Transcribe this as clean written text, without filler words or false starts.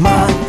my